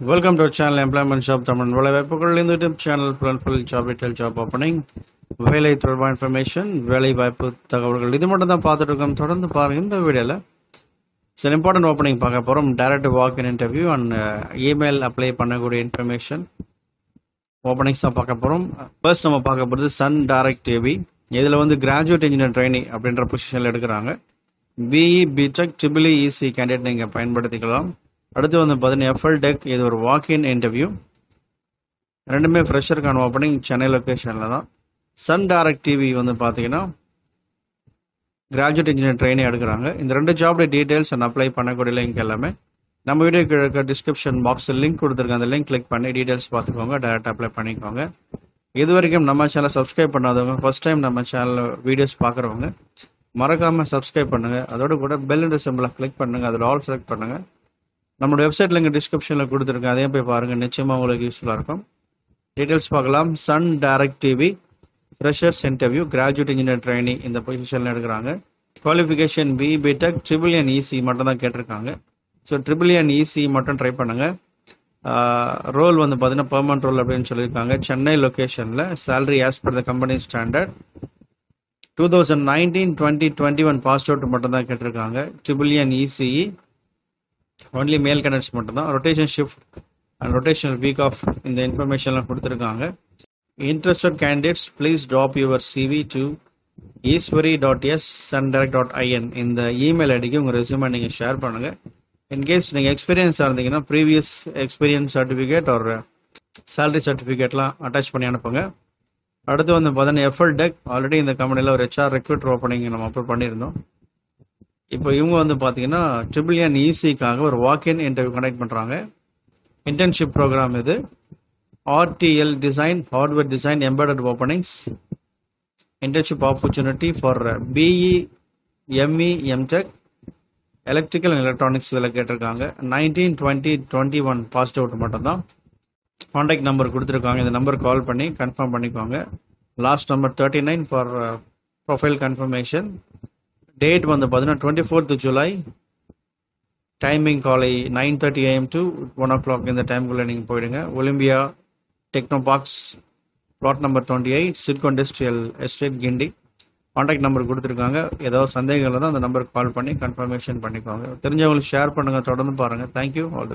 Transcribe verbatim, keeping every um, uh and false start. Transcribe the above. Welcome to our channel Employment Shop Tamil Nadu. Velai Vaipugal in the YouTube channel plan for job detail job opening. Velai Thorba information, Velai Vaipugal. This is the path to come through the part in the video. It's an important opening. Direct walk in interview and uh, email apply panaguri information. Openings are Pakapurum. First number Pakapur, Sun Direct T V. Either one the graduate engineer trainee up in position letter. B E B Tech triple E C candidate a fine particular. அடுத்து வந்து பாத்தீங்கன்னா F L Tech இது ஒரு walk in interview ரெண்டுமே ஃப்ரெஷர்க்கான opening Chennai லொகேஷன்ல தான் Sun Direct T V வந்து பாத்தீங்கன்னா graduate engineer training எடுக்கறாங்க இந்த ரெண்டு ஜாப் டீடைல்ஸ் and அப்ளை பண்ணக்கூடிய லிங்க் எல்லாமே நம்ம வீடியோ கீழ டிஸ்கிரிப்ஷன் பாக்ஸ்ல லிங்க் கொடுத்திருக்கேன் அந்த லிங்க் கிளிக் பண்ணி டீடைல்ஸ் பாத்துக்கோங்க டைரக்ட் அப்ளை பண்ணிக்கோங்க இதுவரைக்கும் நம்ம சேனலை Subscribe பண்ணாதவங்க first time நம்ம சேனல்ல வீடியோஸ் பார்க்கறவங்க மறக்காம Subscribe பண்ணுங்க அதோட கூட bell and symbol கிளிக் பண்ணுங்க அதுல ஆல் செலக்ட் பண்ணுங்க நம்மளோட வெப்சைட் லிங்க் டிஸ்கிரிப்ஷன்ல கொடுத்திருக்கேன் அதையும் போய் பாருங்க நிச்சயமா உங்களுக்கு யூஸ்ஃபுல்லா இருக்கும் டீடைல்ஸ் பார்க்கலாம் Sun Direct T V freshers interview graduate engineer trainee இந்த பொசிஷன்ல எடுக்கறாங்க qualification B E B Tech triple E EC மட்டும் தான் கேட்டிருக்காங்க சோ ட்ரிபிள் E ஈசி மட்டும் ட்ரை பண்ணுங்க ரோல் வந்து பாத்தீங்கன்னா பெர்மனன்ட் ரோல் அப்படினு சொல்லிருக்காங்க சென்னை லொகேஷன்ல salary as per the company standard twenty nineteen twenty twenty-one pass out மட்டும் தான் கேட்டிருக்காங்க triple E C E only male candidates மட்டும்தான் rotation shift and rotation week of இந்த இன்ஃபர்மேஷன்லாம் கொடுத்திருக்காங்க interested candidates please drop your C V to eeswari dot sundar dot in இந்த email ஐடிக்கு உங்க resume நீங்க ஷேர் பண்ணுங்க in case நீங்க experience இருந்தீங்கன்னா previous experience certificate or salary certificateலாம் attach பண்ணி அனுப்புங்க அடுத்து வந்து பாத்தீங்கன்னா F L Tech ஆல்ரெடி இந்த கம்பெனில ஒரு H R recruiter opening நம்ம அப்லோட் பண்ணிருந்தோம் இப்போ இவங்க வந்து பாத்தீங்கன்னா ட்ரிபிள் என் ஈசிக்காக ஒரு வாக் இன் இன்டர்வியூ கண்டக்ட் பண்றாங்க இன்டர்ன்ஷிப் ப்ரோக்ராம் இது R T L design hardware design embedded openings internship opportunity for B E M E M Tech electrical and electronics இதெல்லாம் கேட்டிருக்காங்க nineteen twenty twenty-one past out மட்டும் தான் contact number கொடுத்திருக்காங்க இந்த number call பண்ணி confirm பண்ணிக்கோங்க last number thirty-nine for profile confirmation Date வந்து பாத்தீங்கன்னா twenty-fourth July டைமிங் காலை nine thirty a m to one o'clock இந்த டைம்க்குள்ள நீங்க போய்டுங்க Olympia Techno box plot number twenty-eight Silk Industrial Estate Gindi contact number கொடுத்திருக்காங்க ஏதாவது சந்தேகங்கள தான் அந்த நம்பருக்கு கால் பண்ணி கன்ஃபர்மேஷன் பண்ணிக்கோங்க தெரிஞ்சவங்களுக்கு ஷேர் பண்ணுங்க தொடர்ந்து பாருங்க Thank you all